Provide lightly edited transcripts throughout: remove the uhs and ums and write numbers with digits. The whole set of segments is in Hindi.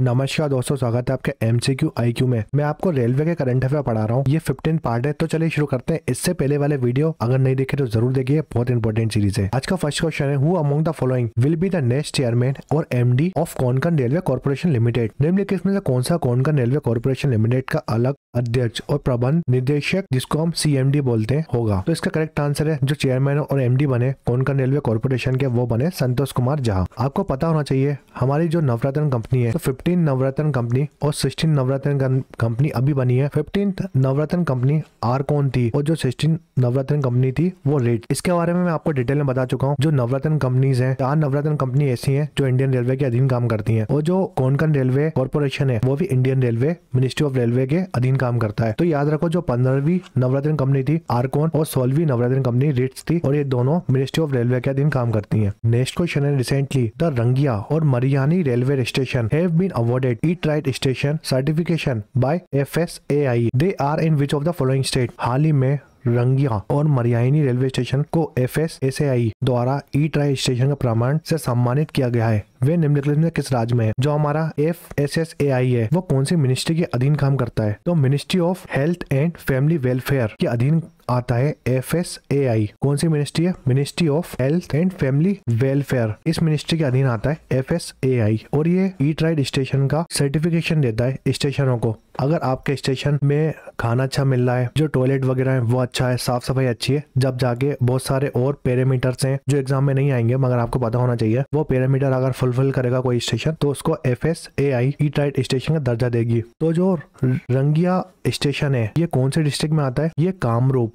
नमस्कार दोस्तों, स्वागत है आपके MCQ IQ में। मैं आपको रेलवे के करंट अफेयर पढ़ा रहा हूँ। ये 15 पार्ट है, तो चलिए शुरू करते हैं। इससे पहले वाले वीडियो अगर नहीं देखे तो जरूर देखिए, बहुत इंपॉर्टेंट सीरीज है। आज का फर्स्ट क्वेश्चन है, who among the following will be the next chairman और MD of Konkan railway corporation limited. निम्नलिखित में से कौन सा कोंकण रेलवे कॉर्पोरेशन लिमिटेड का अलग अध्यक्ष और प्रबंध निदेशक, जिसको हम CMD बोलते हैं, होगा। तो इसका करेक्ट आंसर है, जो चेयरमैन और MD बने कोंकण रेलवे कॉर्पोरेशन के, वो बने संतोष कुमार झा। आपको पता होना चाहिए हमारी जो नवरत्न कंपनी है, 15 नवरत्न कंपनी और 16 नवरत्न कंपनी अभी बनी है। 15 नवरत्न कंपनी आरकॉन थी और जो 16 नवरत्न कंपनी थी वो रेड। इसके बारे में मैं आपको डिटेल में बता चुका हूँ। जो नवरत्न कंपनीज हैं, 4 नवरत्न कंपनी ऐसी हैं जो इंडियन रेलवे के अधीन काम करती हैं, और जो कोंकण रेलवे कॉर्पोरेशन है वो भी Indian railway ministry of railway के अधीन काम करता है। तो याद रखो, जो 15वीं नवरत्न कंपनी थी आरकॉन और 16वीं नवरत्न कंपनी रेड्स थी, और ये दोनों मिनिस्ट्री ऑफ रेलवे के अधीन काम करती है। नेक्स्ट क्वेश्चन है, रिसेंटली द रंगिया और Mariani railway station have been awarded Eat Right Station certification by FSAI. They are in which of the following state? हाल ही में रंगिया और मरियानी रेलवे स्टेशन को FSAI द्वारा ईट राइट स्टेशन का प्रमाण से सम्मानित किया गया है। वे निम्नलिखित में किस राज्य में है? जो हमारा FSSAI है वो कौन सी मिनिस्ट्री के अधीन काम करता है? तो ministry of health and family welfare के अधीन आता है FSAI। कौन सी मिनिस्ट्री है? Ministry of health and family welfare, इस मिनिस्ट्री के अधीन आता है FSAI, और ये ईट राइट स्टेशन का सर्टिफिकेशन देता है स्टेशनों को। अगर आपके स्टेशन में खाना अच्छा मिल रहा है, जो टॉयलेट वगैरह है वो अच्छा है, साफ सफाई अच्छी है, जब जाके बहुत सारे और पैरामीटर्स हैं जो एग्जाम में नहीं आएंगे, मगर आपको पता होना चाहिए, वो पैरामीटर अगर फुलफिल करेगा कोई स्टेशन तो उसको FSAI ईट राइट स्टेशन का दर्जा देगी। तो जो रंगिया स्टेशन है ये कौन से डिस्ट्रिक्ट में आता है? ये कामरूप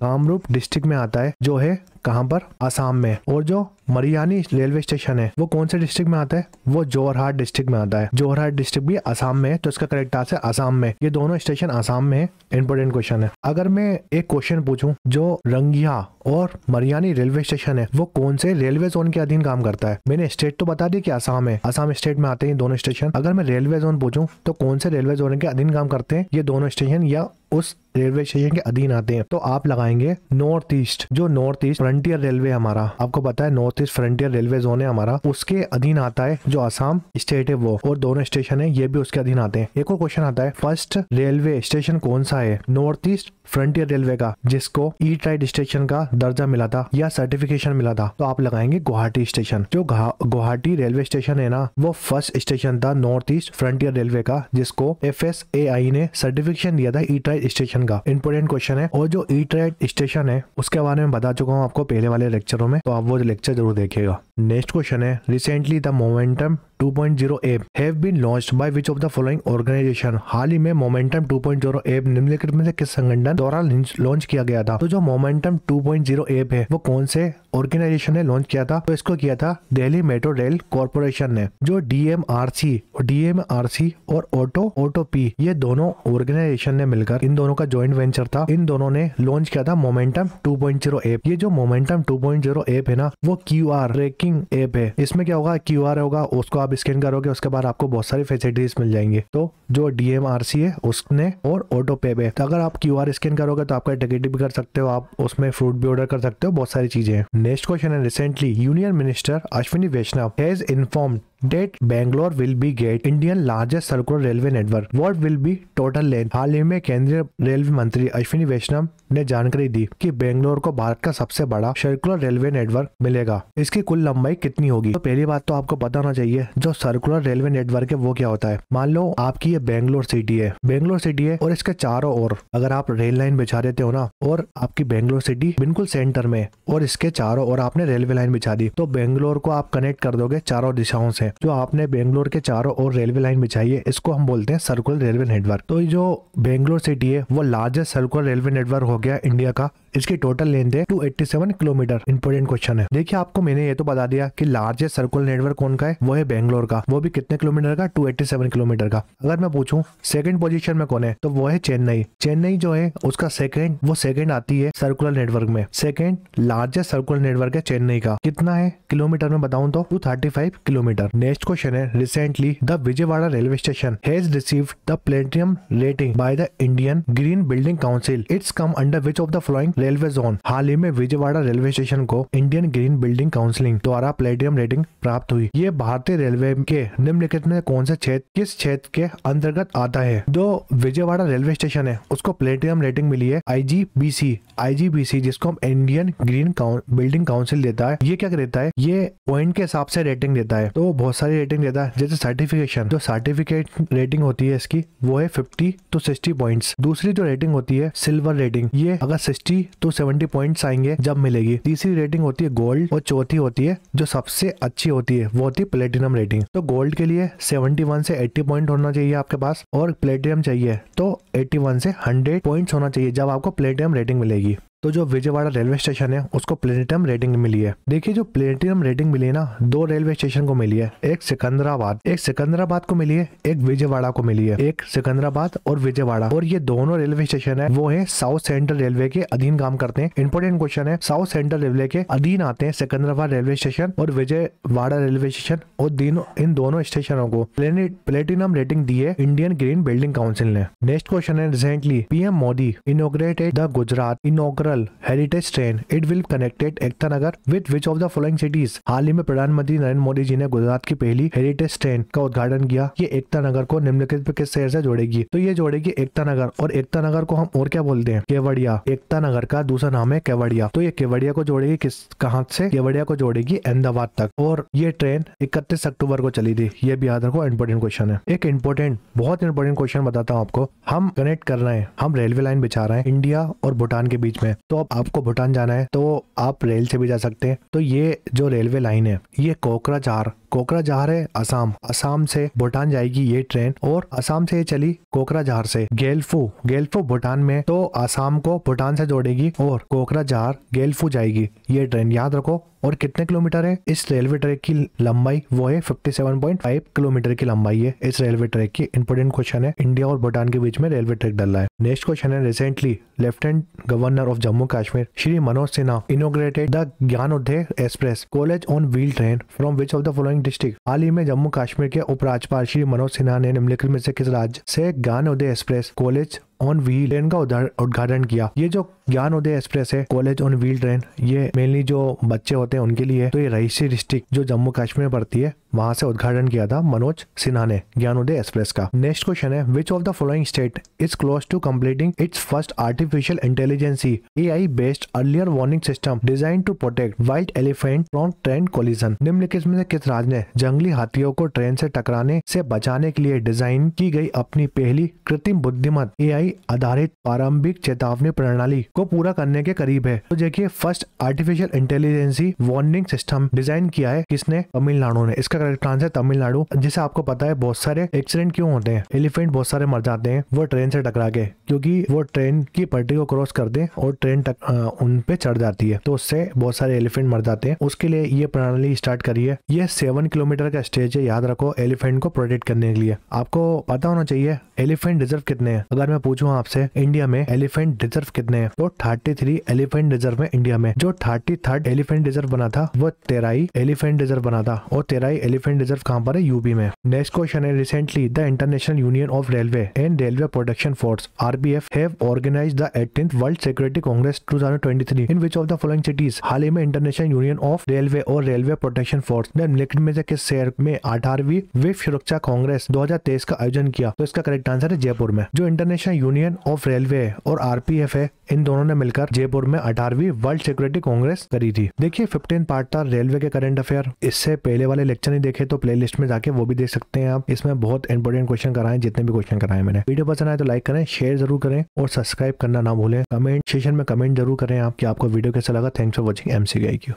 डिस्ट्रिक्ट में आता है, जो है कहाँ पर? आसाम में। और जो मरियानी रेलवे स्टेशन है वो कौन से डिस्ट्रिक्ट में आता है? वो जोरहाट डिस्ट्रिक्ट में आता है। जोरहाट डिस्ट्रिक्ट भी आसाम में है, तो इसका करेक्ट आंसर आसाम में। ये दोनों स्टेशन आसाम में है। इंपॉर्टेंट क्वेश्चन है। अगर मैं एक क्वेश्चन पूछूं, जो रंगिया और मरियानी रेलवे स्टेशन है वो कौन से रेलवे जोन के अधीन काम करता है? मैंने स्टेट तो बता दी कि आसाम है, आसाम स्टेट में आते हैं दोनों स्टेशन। अगर मैं रेलवे जोन पूछूं तो कौन से रेलवे जोन के अधीन काम करते हैं ये दोनों स्टेशन, या उस रेलवे स्टेशन के अधीन आते हैं? तो आप लगाएंगे नॉर्थ ईस्ट, जो नॉर्थ ईस्ट फ्रंटियर रेलवे हमारा, आपको पता है north east frontier railway zone है हमारा, उसके अधीन आता है जो आसाम स्टेट है वो, और दोनों स्टेशन है ये भी उसके अधीन आते हैं। एक और क्वेश्चन आता है, फर्स्ट रेलवे स्टेशन कौन सा है नॉर्थ ईस्ट फ्रंटियर रेलवे का जिसको ईट राइट स्टेशन का दर्जा मिला था या सर्टिफिकेशन मिला था? तो आप लगाएंगे गुवाहाटी स्टेशन। जो गुवाहाटी रेलवे स्टेशन है ना, वो फर्स्ट स्टेशन था नॉर्थ ईस्ट फ्रंटियर रेलवे का जिसको FSAI ने सर्टिफिकेशन दिया था ईट राइट स्टेशन का। इंपोर्टेंट क्वेश्चन है। और जो ईट राइट स्टेशन है उसके बारे में बता चुका हूँ आपको पहले वाले लेक्चरों में, तो आप वो लेक्चर जरूर देखिएगा। नेक्स्ट क्वेश्चन है, recently the momentum 2.0 app have been launched by which of the following organisation. हाल ही में मोमेंटम 2.0 ऐप निम्नलिखित में से किस संगठन द्वारा लॉन्च किया गया था? तो जो मोमेंटम 2.0 ऐप है वो कौन से ऑर्गेनाइजेशन ने लॉन्च किया था? तो इसको किया था डेली मेट्रो रेल कॉर्पोरेशन ने, जो DMRC और ऑटो पी ये दोनों ऑर्गेनाइजेशन ने मिलकर, इन दोनों का ज्वाइंट वेंचर था, इन दोनों ने लॉन्च किया था मोमेंटम 2.0 ऐप। ये जो मोमेंटम 2.0 ऐप है ना, वो QR ट्रैकिंग ऐप है। इसमें क्या होगा? QR होगा, उसको आप स्कैन करोगे, उसके बाद आपको बहुत सारी फैसिलिटीज मिल जाएंगे। तो जो DMRC है उसने और ऑटो पे है, तो अगर आप QR स्कैन करोगे तो आपका टिकट भी कर सकते हो, आप उसमें फ्रूट भी ऑर्डर कर सकते हो, बहुत सारी चीजें हैं। नेक्स्ट क्वेश्चन है, recently union minister Ashwini Vaishnaw has informed that Bangalore will be get Indian largest circular railway network, what will be total length. हाल ही में केंद्रीय रेलवे मंत्री अश्विनी वैष्णव ने जानकारी दी कि बेंगलोर को भारत का सबसे बड़ा सर्कुलर रेलवे नेटवर्क मिलेगा। इसकी कुल लंबाई कितनी होगी? तो पहली बात तो आपको पता होना चाहिए जो सर्कुलर रेलवे नेटवर्क है वो क्या होता है। मान लो आपकी ये बेंगलोर सिटी है और इसके चारों ओर अगर आप रेल लाइन बिछा देते हो ना, और आपकी बेंगलोर सिटी बिल्कुल सेंटर में और इसके चारों ओर आपने रेलवे लाइन बिछा दी, तो बेंगलोर को आप कनेक्ट कर दोगे चारों दिशाओं से। जो आपने बेंगलोर के चारों ओर रेलवे लाइन बिछाई है इसको हम बोलते हैं सर्कुलर रेलवे नेटवर्क। तो जो बेंगलोर सिटी है वो लार्जेस्ट सर्कुलर रेलवे नेटवर्क हो गया इंडिया का। इसकी टोटल लेंथ है 287 किलोमीटर। इंपोर्टेंट क्वेश्चन है। देखिए, आपको मैंने ये तो बता दिया कि लार्जेस्ट सर्कुलर नेटवर्क कौन का है, वो है बेंगलोर का, वो भी कितने किलोमीटर का? 287 किलोमीटर का। अगर मैं पूछूं सेकंड पोजीशन में कौन है, तो वो है चेन्नई जो है उसका सेकंड आती है सर्कुलर नेटवर्क में। सेकंड लार्जेस्ट सर्कुलर नेटवर्क है चेन्नई का। कितना है किलोमीटर में बताऊं तो 235 किलोमीटर। नेक्स्ट क्वेश्चन है, recently the Vijayawada railway station has received the platinum rating by the Indian green building council, it's come under which of the following railway zone. हाल ही में विजयवाड़ा रेलवे स्टेशन को इंडियन ग्रीन बिल्डिंग काउंसिल द्वारा प्लेटिनम रेटिंग प्राप्त हुई। ये भारतीय रेलवे के निम्नलिखित में कौन सा क्षेत्र किस क्षेत्र के अंतर्गत आता है? जो विजयवाड़ा रेलवे स्टेशन है उसको प्लेटिनम रेटिंग मिली है IGBC, जिसको हम इंडियन ग्रीन बिल्डिंग काउंसिल देता है। ये क्या देता है? ये पॉइंट के हिसाब से रेटिंग देता है, तो बहुत सारी रेटिंग देता है। जैसे सर्टिफिकेशन, जो सर्टिफिकेट रेटिंग होती है इसकी वो है 50 to 60 पॉइंट्स। दूसरी जो रेटिंग होती है सिल्वर रेटिंग, ये अगर 60 to 70 पॉइंट्स आएंगे जब मिलेगी। तीसरी रेटिंग होती है गोल्ड, और चौथी होती है जो सबसे अच्छी होती है वो होती है प्लेटिनम रेटिंग। तो गोल्ड के लिए 71 से 80 पॉइंट होना चाहिए आपके पास, और प्लेटिनम चाहिए तो 81 से 100 पॉइंट होना चाहिए जब आपको प्लेटिनम रेटिंग मिलेगी। तो जो विजयवाड़ा रेलवे स्टेशन है उसको प्लेटिनम रेटिंग मिली है। देखिए जो प्लेटिनम रेटिंग मिली है ना, दो रेलवे स्टेशन को मिली है, एक सिकंदराबाद को मिली है, एक विजयवाड़ा को मिली है। एक सिकंदराबाद और विजयवाड़ा, और ये दोनों रेलवे स्टेशन है वो है साउथ सेंट्रल रेलवे के अधीन काम करते हैं। इंपोर्टेंट क्वेश्चन है, साउथ सेंट्रल रेलवे के अधीन आते हैं सिकंदराबाद रेलवे स्टेशन और विजयवाड़ा रेलवे स्टेशन, और इन दोनों स्टेशनों को प्लेटिनम रेटिंग दी है इंडियन ग्रीन बिल्डिंग काउंसिल ने। नेक्स्ट क्वेश्चन है, recently PM Modi inaugurated the Gujarat inaugural heritage train, it will connected Ekta Nagar with which of the following cities. हाल ही में प्रधानमंत्री नरेंद्र मोदी जी ने गुजरात की पहली हेरिटेज ट्रेन का उद्घाटन किया। ये एकता नगर को निम्नलिखित किस शहर से जोड़ेगी? तो ये जोड़ेगी एकता नगर, और एकता नगर को हम और क्या बोलते हैं? केवड़िया। एकता नगर का दूसरा नाम है केवड़िया। तो ये केवड़िया को जोड़ेगी किस कहां से? केवड़िया को जोड़ेगी अहमदाबाद तक। और ये ट्रेन 31 अक्टूबर को चली थी। ये भी याद रखो, इंपोर्टेंट क्वेश्चन है। एक बहुत इंपोर्टेंट क्वेश्चन बताता हूँ आपको। हम कनेक्ट कर रहे हैं, हम रेलवे लाइन बिछा रहे हैं इंडिया और भूटान के बीच में। तो अब आपको भूटान जाना है तो आप रेल से भी जा सकते हैं। तो ये जो रेलवे लाइन है ये कोकराझार है असम से भूटान जाएगी ये ट्रेन, और असम से ये चली कोकराझार से। गेलफू भूटान में, तो असम को भूटान से जोड़ेगी और कोकराझार गेलफू जाएगी ये ट्रेन, याद रखो। और कितने किलोमीटर है इस रेलवे ट्रैक की लंबाई? वो है 57.5 किलोमीटर की लंबाई है इस रेलवे ट्रैक की। इंपोर्टेंट क्वेश्चन है, इंडिया और भूटान के बीच में रेलवे ट्रैक डल रहा है। नेक्स्ट क्वेश्चन है, recently lieutenant governor of Jammu Kashmir Shri Manoj Sinha inaugurated the Gyan Uday express college on wheel train from which of the following district. हाल ही में जम्मू कश्मीर के उपराज्यपाल श्री मनोज सिन्हा ने निम्नलिखित में से किस राज्य से Gyan Uday express college on wheel train का उद्घाटन किया। ये जो ज्ञान उदय एक्सप्रेस है कॉलेज ऑन व्हील ट्रेन, ये मेनली जो बच्चे होते हैं उनके लिए, तो ये रईसी डिस्ट्रिक्ट जो जम्मू कश्मीर में पड़ती है वहां से उद्घाटन किया था मनोज सिन्हा ने ज्ञान उदय एक्सप्रेस का। नेक्स्ट क्वेश्चन है, which of the following state is close to completing its first artificial intelligence AI based earlier warning system design to protect wild elephant from train collision. निम्नलिखित में से किस राज्य ने जंगली हाथियों को ट्रेन से टकराने से बचाने के लिए डिजाइन की गई अपनी पहली कृत्रिम बुद्धिमत्ता AI आधारित प्रारंभिक चेतावनी प्रणाली को पूरा करने के करीब है? तो देखिए, first artificial intelligence warning system design किया है किसने? तमिलनाडु ने। इसका करेक्ट आंसर तमिलनाडु। जैसे आपको पता है बहुत सारे एक्सीडेंट क्यों होते हैं, एलिफेंट बहुत सारे मर जाते हैं वो ट्रेन से टकरा के, क्योंकि वो ट्रेन की पटरी को क्रॉस करते हैं और ट्रेन उन पे चढ़ जाती है, तो उससे बहुत सारे एलिफेंट मर जाते हैं। उसके लिए ये प्रणाली स्टार्ट करी है। ये 7 किलोमीटर का स्टेज है, याद रखो, एलिफेंट को प्रोटेक्ट करने के लिए। आपको पता होना चाहिए एलिफेंट रिजर्व कितने हैं। अगर मैं पूछूं आपसे इंडिया में एलिफेंट रिजर्व कितने हैं, तो 33 एलिफेंट रिजर्व है इंडिया में। जो 33rd एलिफेंट रिजर्व बना था वो तेराई एलिफेंट रिजर्व बना था, और तेराई एलिफेंट रिजर्व कहां पर है? यूपी में। नेक्स्ट क्वेश्चन है, recently the international union of railway and railway protection force RPF have organised the 18th world security congress 2023 in which of the following cities. हाल ही में इंटरनेशनल यूनियन ऑफ रेलवे और रेलवे प्रोटेक्शन फोर्स ने निम्नलिखित में से किस शहर में 18वीं विश्व सुरक्षा कांग्रेस 2023 का आयोजन किया। तो इसका करेक्ट आंसर है जयपुर में। जो इंटरनेशनल यूनियन ऑफ रेलवे और RPF है, इन दोनों ने मिलकर जयपुर में 18वीं वर्ल्ड सिक्योरिटी कांग्रेस करी थी। देखिए 15 पार्ट था रेलवे के करंट अफेयर। इससे पहले वाले लेक्चर नहीं देखे तो प्लेलिस्ट में जाके वो भी देख सकते हैं आप। इसमें बहुत इंपोर्टेंट क्वेश्चन कराए, जितने भी क्वेश्चन कराए मैंने। वीडियो पसंद आए तो लाइक करें, शेयर जरूर करें और सब्सक्राइब करना ना भूलें। कमेंट सेशन में कमेंट जरूर करें आप कि आपको वीडियो कैसा लगा। Thanks for watching MCQ IQ।